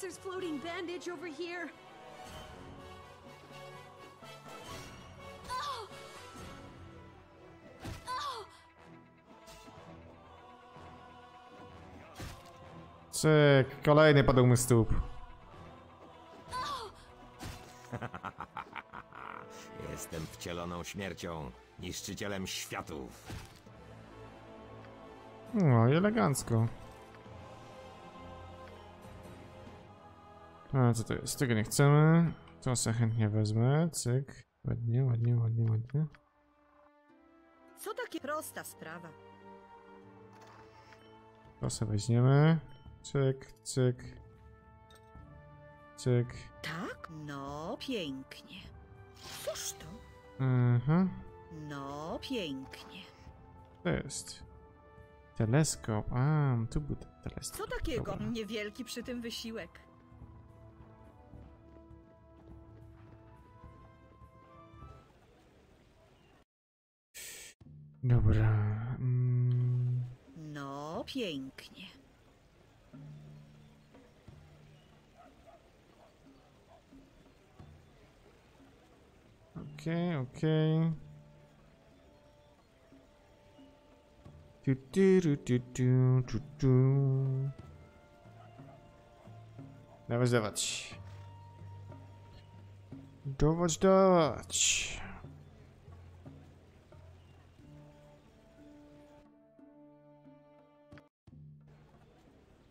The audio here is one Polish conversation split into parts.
Professor's floating bandage over here. Oh! Oh! Cyk, kolejny padł mu stóp. Jestem wcieloną śmiercią, niszczycielem światów. No, elegancko. A co to jest? Tego nie chcemy. To sobie chętnie wezmę. Cyk. Ładnie, ładnie, ładnie, ładnie. Co takie prosta sprawa? To sobie weźmiemy. Cyk, cyk. Cyk. Tak? No, pięknie. Cóż to? Mhm. No, pięknie. To jest teleskop. A, tu był teleskop. Co takiego? Dobra. Niewielki przy tym wysiłek. Dobra. No, pięknie. Okej, okej. Dawać, dawać. Dawać, dawać.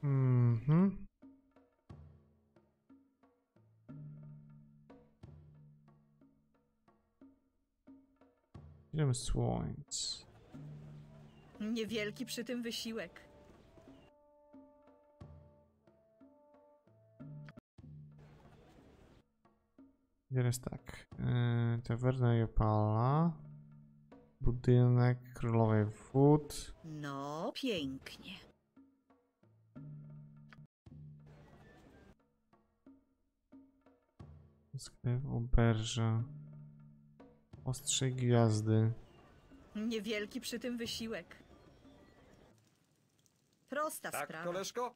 Mhm. Idziemy słońc. Niewielki przy tym wysiłek. Teraz tak. Tawerna Jopala. Budynek Królowej Wód. No, pięknie. Sklep Oberża. Ostrzej Gwiazdy. Niewielki przy tym wysiłek. Prosta tak, sprawa. Koleżko?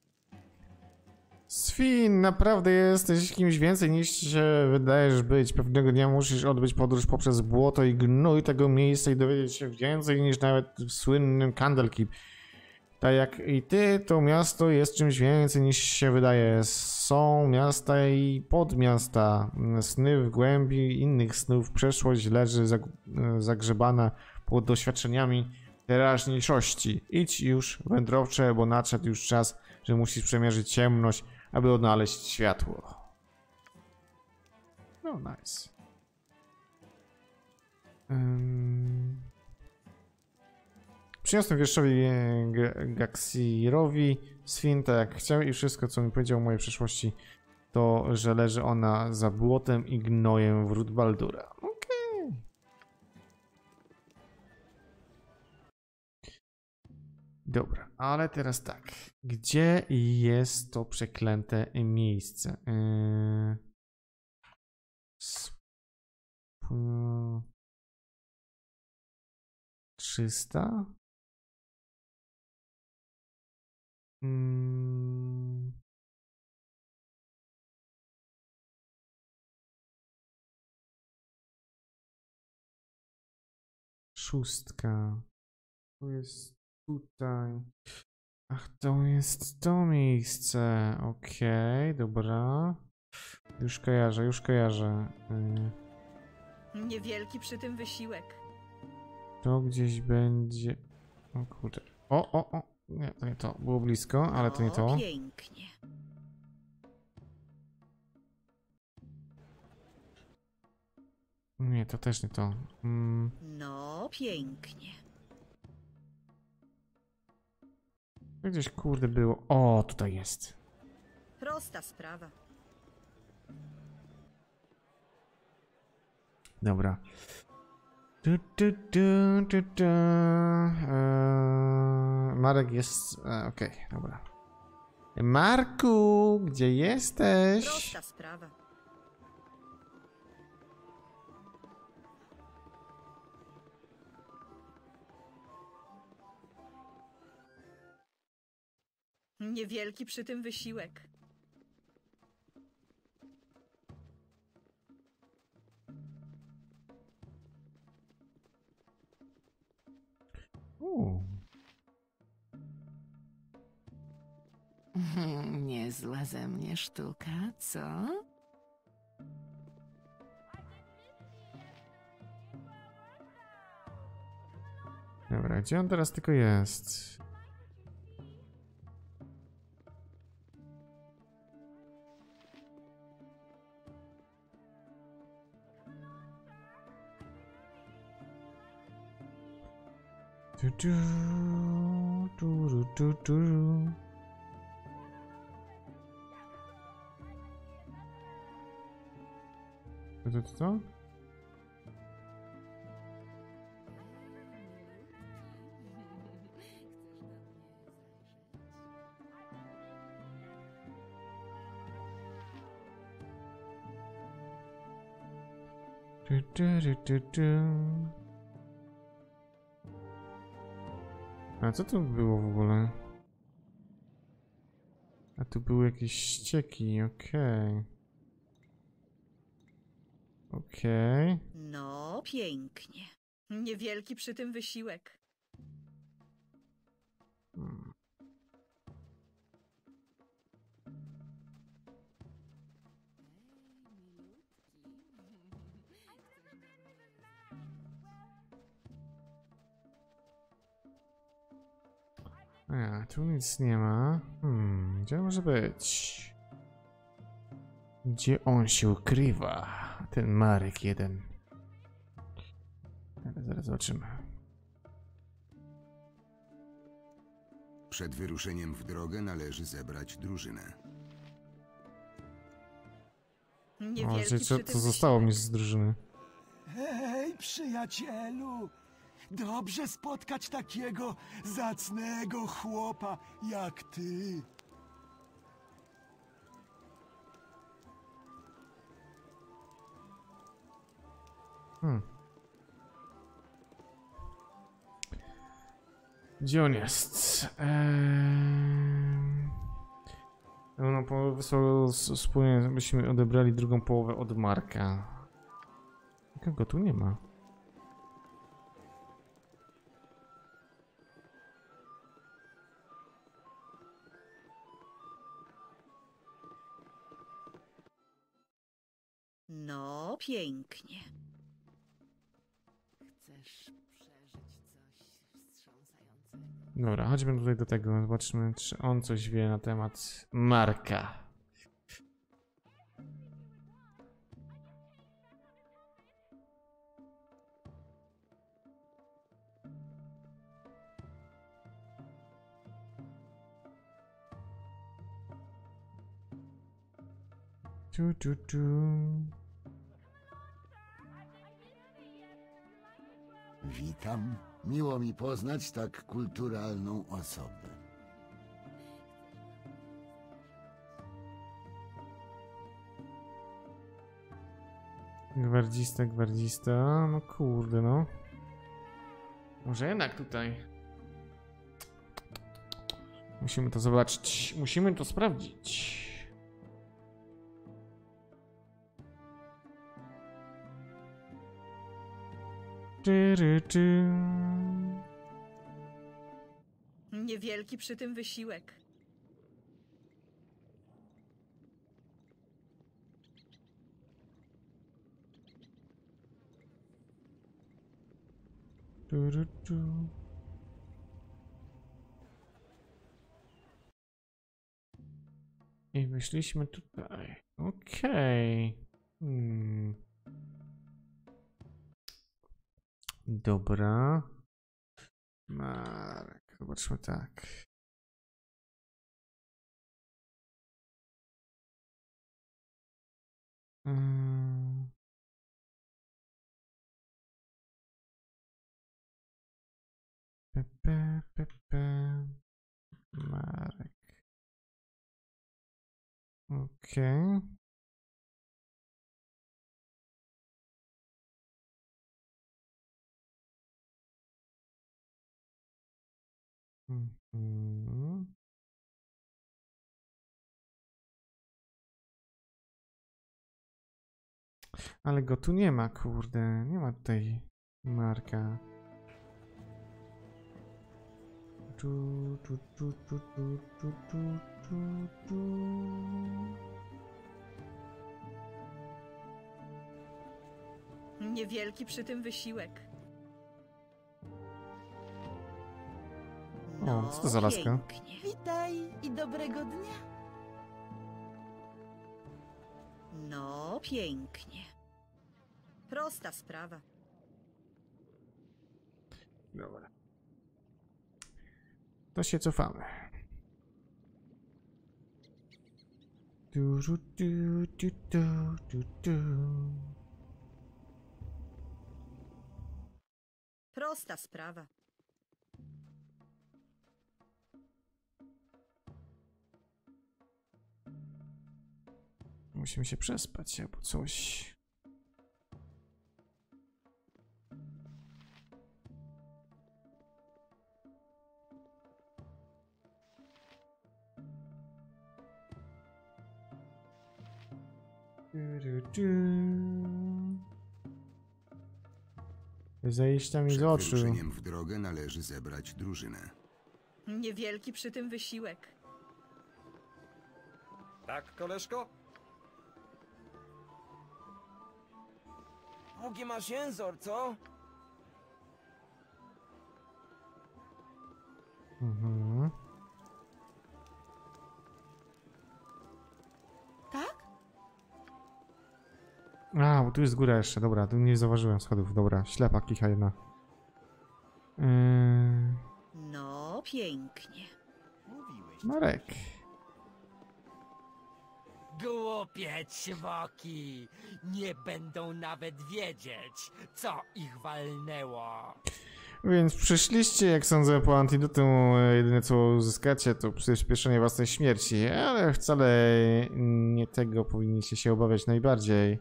Sfin, naprawdę jesteś kimś więcej niż się wydajesz być. Pewnego dnia musisz odbyć podróż poprzez błoto i gnój tego miejsca i dowiedzieć się więcej niż nawet w słynnym Candlekeep. Tak jak i ty, to miasto jest czymś więcej niż się wydaje. Są miasta i podmiasta. Sny w głębi innych snów. Przeszłość leży zagrzebana pod doświadczeniami teraźniejszości. Idź już, wędrowcze, bo nadszedł już czas, że musisz przemierzyć ciemność, aby odnaleźć światło. No, nice. Przyniosłem wieszczowi Gaksirowi Sfin, tak jak chciał, i wszystko, co mi powiedział o mojej przeszłości, to, że leży ona za błotem i gnojem wrót Baldura. Okej. Okay. Dobra, ale teraz tak. Gdzie jest to przeklęte miejsce? Czysta? Szóstka. To jest tutaj. Ach, to jest to miejsce. Okej, okay, dobra. Już kojarzę, już kojarzę. Niewielki przy tym wysiłek. To gdzieś będzie... O kurde. O, o, o. Nie, to nie to. Było blisko, ale to nie to. Pięknie. Nie, to też nie to. No, pięknie. To gdzieś kurde było. O, tutaj jest. Prosta sprawa. Dobra. Marek jest... Okej, okay, dobra. Marku, gdzie jesteś? Prosta sprawa. Niewielki przy tym wysiłek. Niezła ze mnie sztuka, co? Dobra, gdzie on teraz tylko jest? Co? A co to było w ogóle? A tu były jakieś ścieki, okej. Okej. No, pięknie. Niewielki przy tym wysiłek. A, tu nic nie ma. Gdzie on może być? Gdzie on się ukrywa? Ten Marek jeden. Ale zaraz zobaczymy. Przed wyruszeniem w drogę należy zebrać drużynę. Niewielki co zostało mi z drużyny? Hej, przyjacielu! Dobrze spotkać takiego zacnego chłopa jak ty. Gdzie on jest? No, po wspólnie byśmy odebrali drugą połowę od Marka. Nikogo tu nie ma. No, pięknie. Chcesz przeżyć coś wstrząsającego? Dobra, chodźmy tutaj do tego. Zobaczmy, czy on coś wie na temat Marka. Witam. Miło mi poznać tak kulturalną osobę. Gwardzista, gwardzista. No kurde, no. Może jednak tutaj. Musimy to zobaczyć. Musimy to sprawdzić. Niewielki przy tym wysiłek. I wyszliśmy tutaj. Okej. Dobra. Marek, zobaczmy tak. Marek. Okej. Ale go tu nie ma, kurde. Nie ma tutaj Marka. Niewielki przy tym wysiłek. No, co to za laska? Witaj i dobrego dnia. No, pięknie. Prosta sprawa. Dobra. To się cofamy. Prosta sprawa. Musimy się przespać albo coś. Zejść tam i z oczu. Przed wyruszeniem w drogę należy zebrać drużynę. Niewielki przy tym wysiłek. Tak, koleżko? Długi masz język, co? Mhm. Tak? A, bo tu jest góra jeszcze, dobra, tu nie zauważyłem schodów, dobra, ślepa kicha jedna. No, pięknie. Marek. Głupie ćwoki! Nie będą nawet wiedzieć, co ich walnęło. Więc przyszliście, jak sądzę, po antidotum. Jedyne co uzyskacie, to przyspieszenie własnej śmierci. Ale wcale nie tego powinniście się obawiać najbardziej.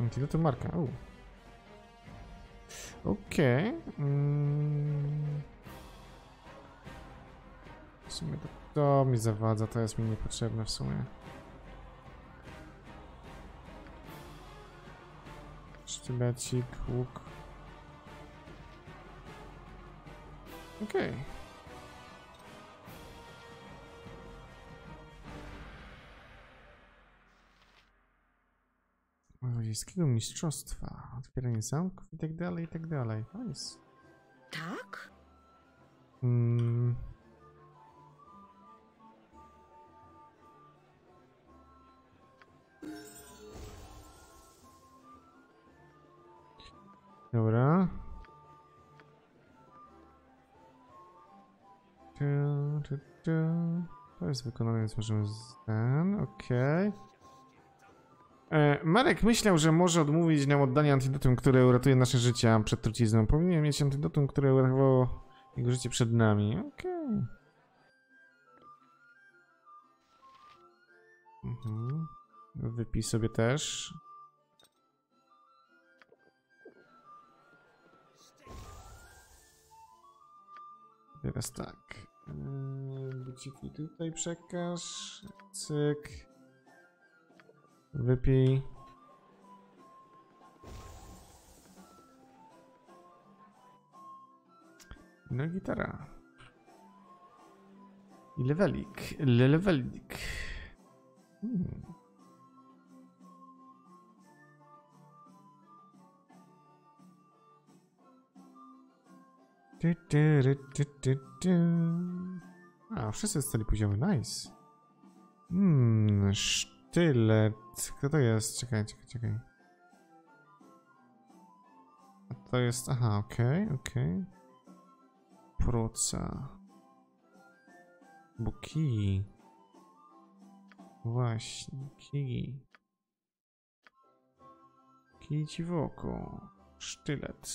Antidotum Marka. Okej. W sumie to mi zawadza, to jest mi niepotrzebne w sumie. Sztylecik, łuk. Okej. Wiejskiego mistrzostwa, otwieranie zamków i tak dalej, nice. Tak? Dobra. To jest wykonane, więc możemy ten, okej. Marek myślał, że może odmówić nam oddania antidotum, które uratuje nasze życie przed trucizną. Powinien mieć antidotum, które uratowało jego życie przed nami. Okej. Wypij sobie też. Teraz tak. Buciki tutaj przekaż. Cyk. Wypij. No gitara. I levelik. Levelik. A, wszyscy zostali poziomy. Nice. Sztylet. Kto to jest? Czekaj. A to jest... Aha, okej. Proca. Bo kij. Właśnie, kij. Kij ci w oko. Sztylet.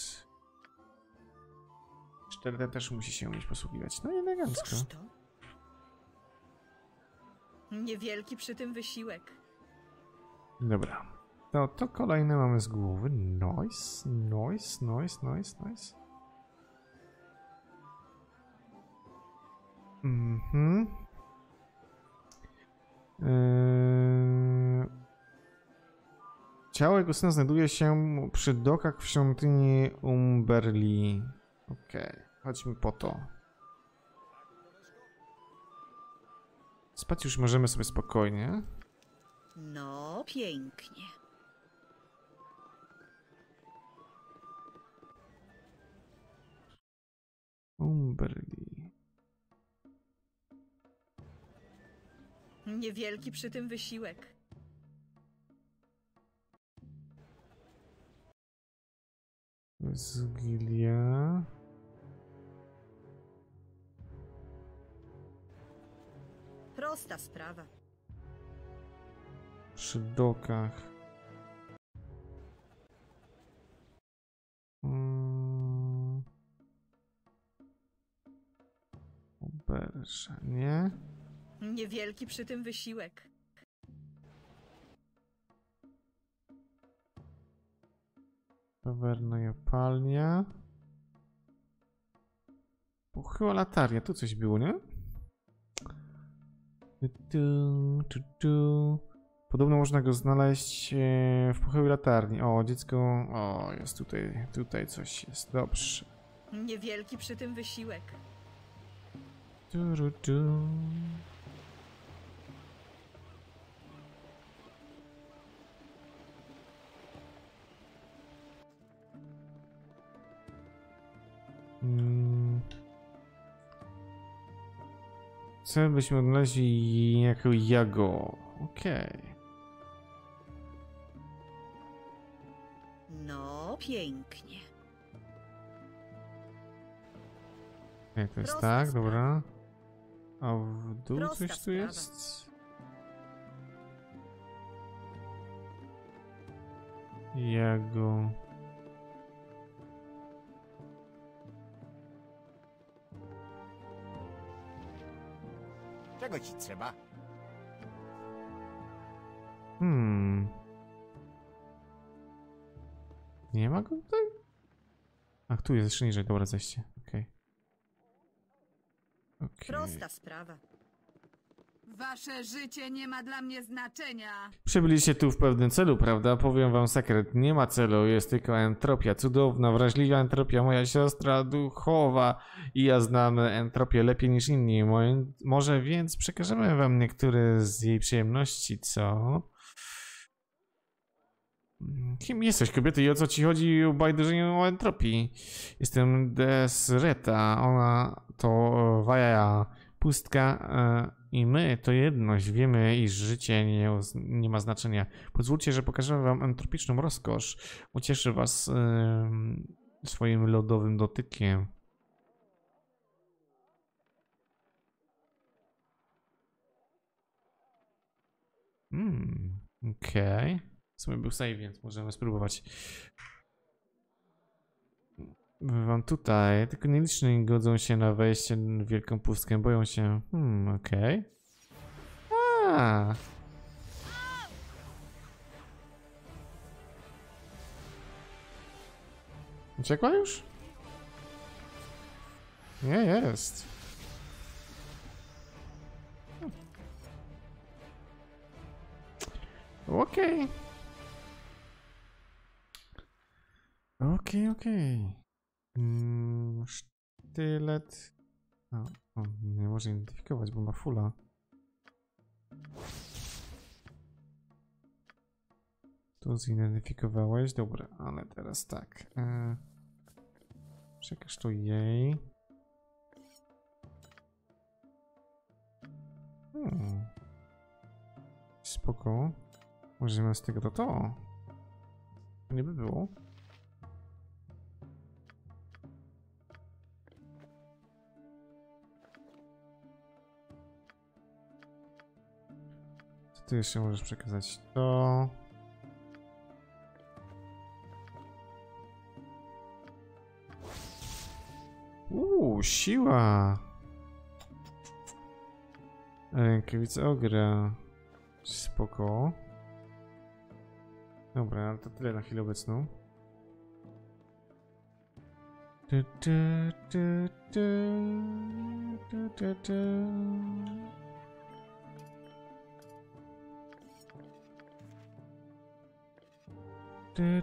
Sztyletem też musi się umieć posługiwać. No i elegancko. Niewielki przy tym wysiłek. Dobra. To kolejne mamy z głowy. Nice. Ciało jego syna znajduje się przy dokach w świątyni Umberli. Okej, chodźmy po to. Spać już możemy sobie spokojnie. No, pięknie. Umberli. Niewielki przy tym wysiłek. Zgilia. Prosta sprawa. Przy dokach. Oberża, nie? Niewielki przy tym wysiłek. Tawerna Jopalnia. Chyba latarnia, tu coś było, nie? Podobno można go znaleźć w pochyłej latarni. O, dziecko. O, jest tutaj. Tutaj coś jest. Dobrze. Niewielki przy tym wysiłek. Chcemy, byśmy odnaleźli jako jago. Okej. No, pięknie. Jak to jest prosta tak, sprawa. Dobra. A w dół prosta coś tu sprawa. Jest? Jago. Czego ci trzeba? Nie ma go tutaj? Ach, tu jest jeszcze niżej. Dobra, zejście. Okej. Prosta sprawa. Wasze życie nie ma dla mnie znaczenia. Przybyliście tu w pewnym celu, prawda? Powiem wam sekret. Nie ma celu, jest tylko entropia. Cudowna, wrażliwa entropia. Moja siostra duchowa i ja znamy entropię lepiej niż inni. Może więc przekażemy wam niektóre z jej przyjemności, co? Kim jesteś, kobiety? I o co ci chodzi o bajdurze o entropii? Jestem Desreta. Ona to waja pustka... I my to jedność, wiemy, iż życie nie ma znaczenia. Pozwólcie, że pokażę wam entropiczną rozkosz. Ucieszy was swoim lodowym dotykiem. Okej. Sobie był save, więc możemy spróbować. Wam tutaj, tylko nieliczni godzą się na wejście w wielką pustkę, boją się. Okej. Uciekła już? Nie jest. Okej. Okej. Sztylet. Nie może identyfikować, bo ma fulla. Tu zidentyfikowałeś, dobra, ale teraz tak. Przekaż to jej. Spoko. Możemy z tego to. Nie by było. Ty jeszcze możesz przekazać to. Siła. Rękawica ogra. Spoko. Dobra, ale to tyle na chwilę obecną. Aha, mhm.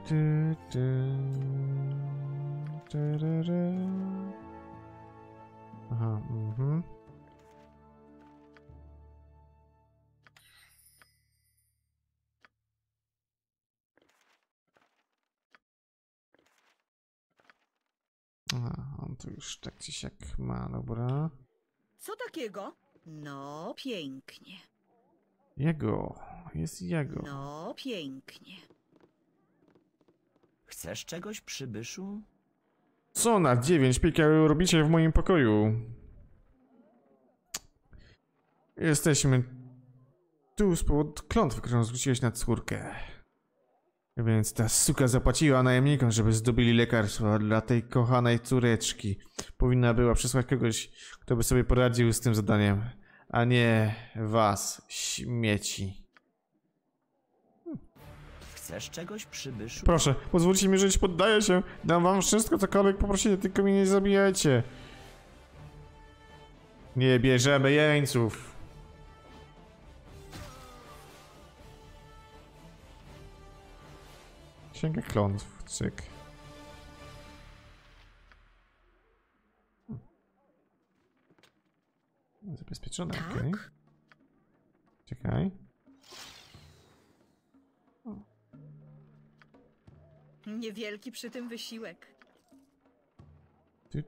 Aha, on tu już tak gdzieś jak ma, dobra. Co takiego? No, pięknie. Jego, jest jego. No, pięknie. Chcesz czegoś, przybyszu? Co na 9 piekarów robicie w moim pokoju? Jesteśmy tu z powodu klątwy, którą zwróciłeś na córkę. Więc ta suka zapłaciła najemnikom, żeby zdobyli lekarstwo dla tej kochanej córeczki. Powinna była przysłać kogoś, kto by sobie poradził z tym zadaniem, a nie was, śmieci. Chcesz czegoś, przybyszu? Proszę, pozwólcie mi żyć, poddaję się. Dam wam wszystko, cokolwiek poprosicie, tylko mnie nie zabijajcie. Nie bierzemy jeńców. Księga klątw, cyk. Zabezpieczone, tak? Okej. Okay. Czekaj. O. Niewielki przy tym wysiłek. Stand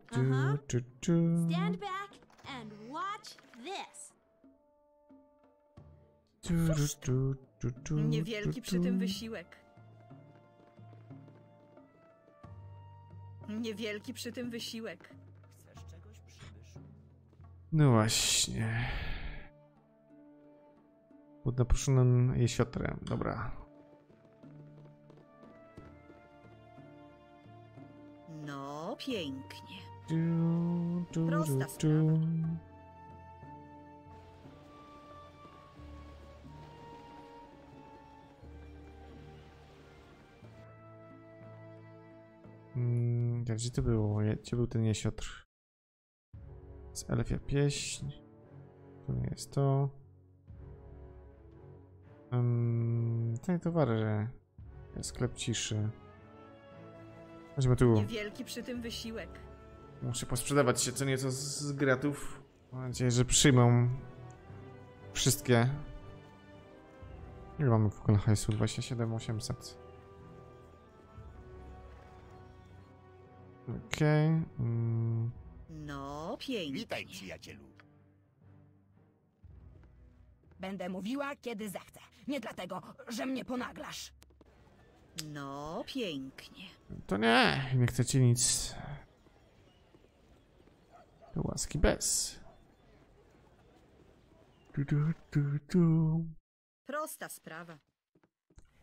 back and watch this. Niewielki przy tym wysiłek. Niewielki przy tym wysiłek. Chcesz czegoś, przybyszu? No właśnie. Pod naproszonym jesiotrem, dobra. No, pięknie. Prosta sprawa. Gdzie to było? Gdzie był ten jesiotr? Z Elfia Pieśń. To nie jest to. Ten towarze. Sklep ciszy. Chodźmy tu. Niewielki przy tym wysiłek. Muszę posprzedawać się co nieco z gratów. Mam nadzieję, że przyjmą wszystkie. Ile mamy w ogóle hajsu? 27 800. Okej. Okay. No, pięknie. Witaj, przyjacielu. Będę mówiła, kiedy zechcę. Nie dlatego, że mnie ponaglasz. No, pięknie. To nie, nie chcecie nic. To łaski bez. Prosta sprawa.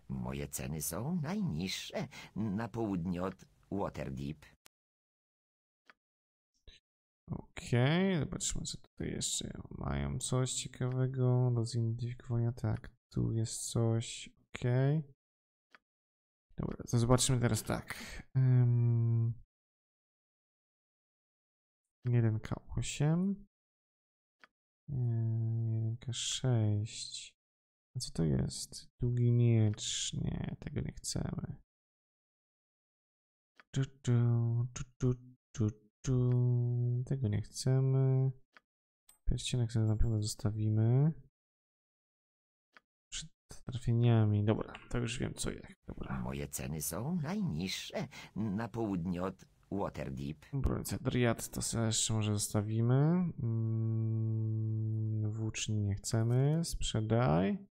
Moje ceny są najniższe na południe od Waterdeep. Okej, okay, zobaczmy, co tutaj jeszcze mają. Coś ciekawego do zidentyfikowania. Tak, tu jest coś. Okej. Okay. Dobra, to zobaczymy teraz tak. 1K8. 1K6. A co to jest? Długi miecz. Nie, tego nie chcemy. Tego nie chcemy. Pierścionek sobie na pewno zostawimy. Przed trafieniami. Dobra, to już wiem co jak. Dobra. Moje ceny są najniższe na południe od Waterdeep. Brońca Driad to sobie jeszcze może zostawimy. Włóczni nie chcemy. Sprzedaj.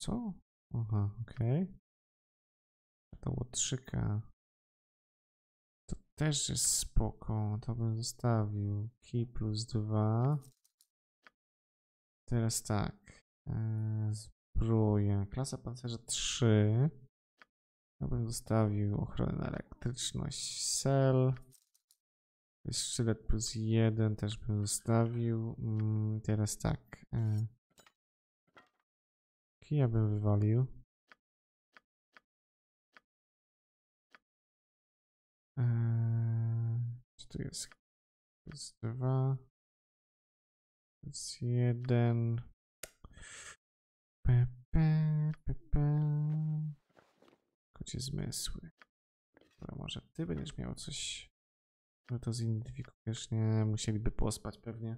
Co? Aha, okej. Okay. To łotrzyka. To też jest spoko. To bym zostawił. Kij plus 2. Teraz tak. Zbroja. Klasa pancerza 3. To bym zostawił. Ochronę na elektryczność. Sel. Jest sztylet plus 1. Też bym zostawił. Teraz tak. Ja bym wywalił. Czy tu jest? Plus 2. Plus 1. Kocie zmysły. Dobra, może ty będziesz miał coś. No to zidentyfikujesz, nie? Musieliby pospać pewnie.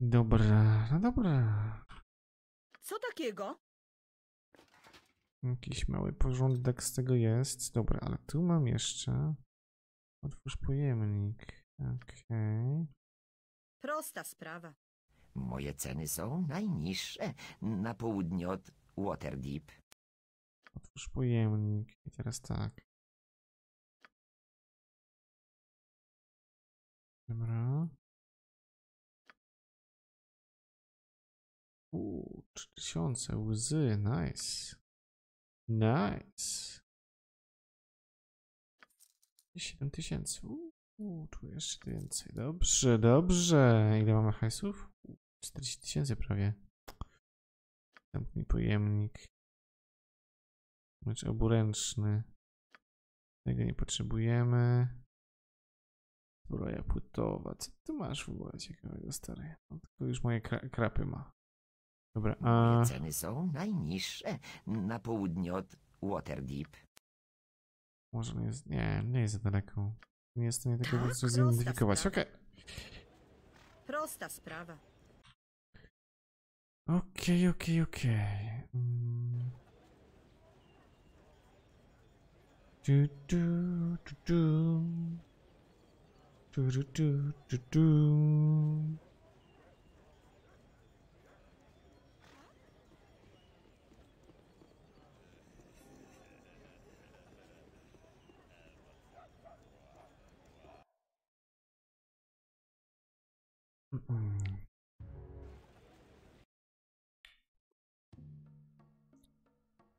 Dobra, no dobra. Co takiego? Jakiś mały porządek z tego jest. Dobra, ale tu mam jeszcze. Otwórz pojemnik. Okej. Prosta sprawa. Moje ceny są najniższe na południe od Waterdeep. Otwórz pojemnik. I teraz tak. Dobra. Uuu, 3000 łzy. Nice. Nice. 7000. Tu jeszcze więcej. Dobrze, dobrze. Ile mamy hajsów? 40 000 prawie. Następny pojemnik. Miecz oburęczny. Tego nie potrzebujemy. Zbroja płytowa. Co ty masz w ogóle ciekawego, stary? No, tylko już moje krapy ma. Dobra, a... Ceny są najniższe na południe od Waterdeep. Może nie jest... Nie, nie jest za daleko. Nie jest w stanie tego po prostu zidentyfikować. Okej. Prosta sprawa. Okej, okej, okej.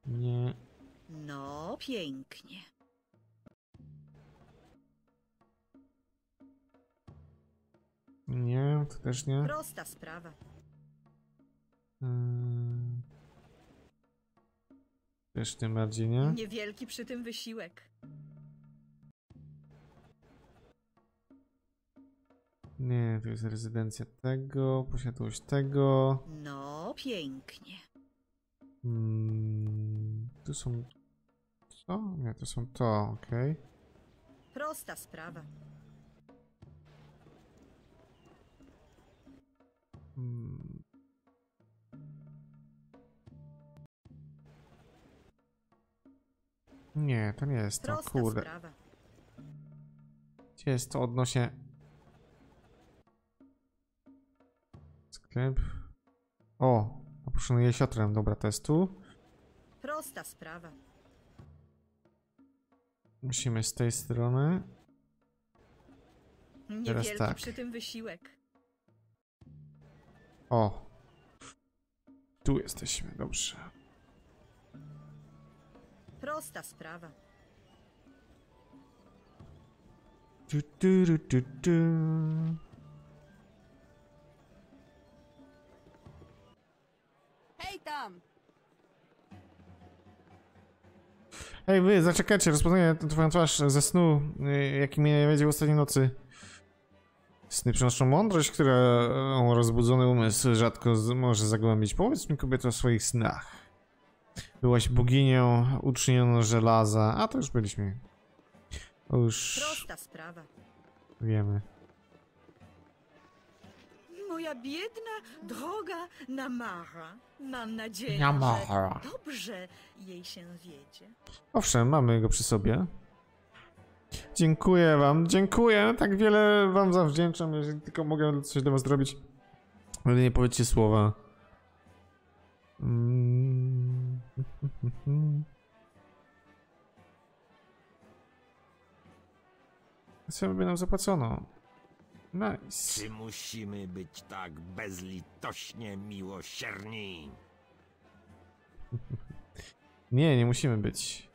Nie. No, pięknie. Nie, to też nie. Prosta sprawa. Też tym bardziej nie. Niewielki przy tym wysiłek. Nie, to jest rezydencja tego, posiadłość tego. No, pięknie. Tu są... Co? Nie, to są to, okej. Prosta sprawa. Nie, to nie jest to, kurde. Gdzie jest to odnośnie... O, opuszczonej siotrem. Dobra, to jest tu. Prosta sprawa. Musimy z tej strony. Teraz tak. Przy tym wysiłek. O. Tu jesteśmy, dobrze. Prosta sprawa. Hej wy, zaczekajcie, rozpoznaję twoją twarz ze snu, jaki mnie wiedział ostatniej nocy. Sny przynoszą mądrość, która rozbudzony umysł rzadko może zagłębić. Powiedz mi, kobieto, o swoich snach. Byłaś boginią uczynioną żelaza, a to już byliśmy. Już... Prosta sprawa. Wiemy. Moja biedna, droga Namara. Mam nadzieję, Namara, że dobrze jej się wiedzie. Owszem, mamy go przy sobie. Dziękuję wam, dziękuję. Tak wiele wam zawdzięczam, jeżeli tylko mogę coś dla was zrobić. Ale nie powiedzcie słowa. Co by nam zapłacono? Nice. Czy musimy być tak bezlitośnie miłosierni? Nie, nie musimy być.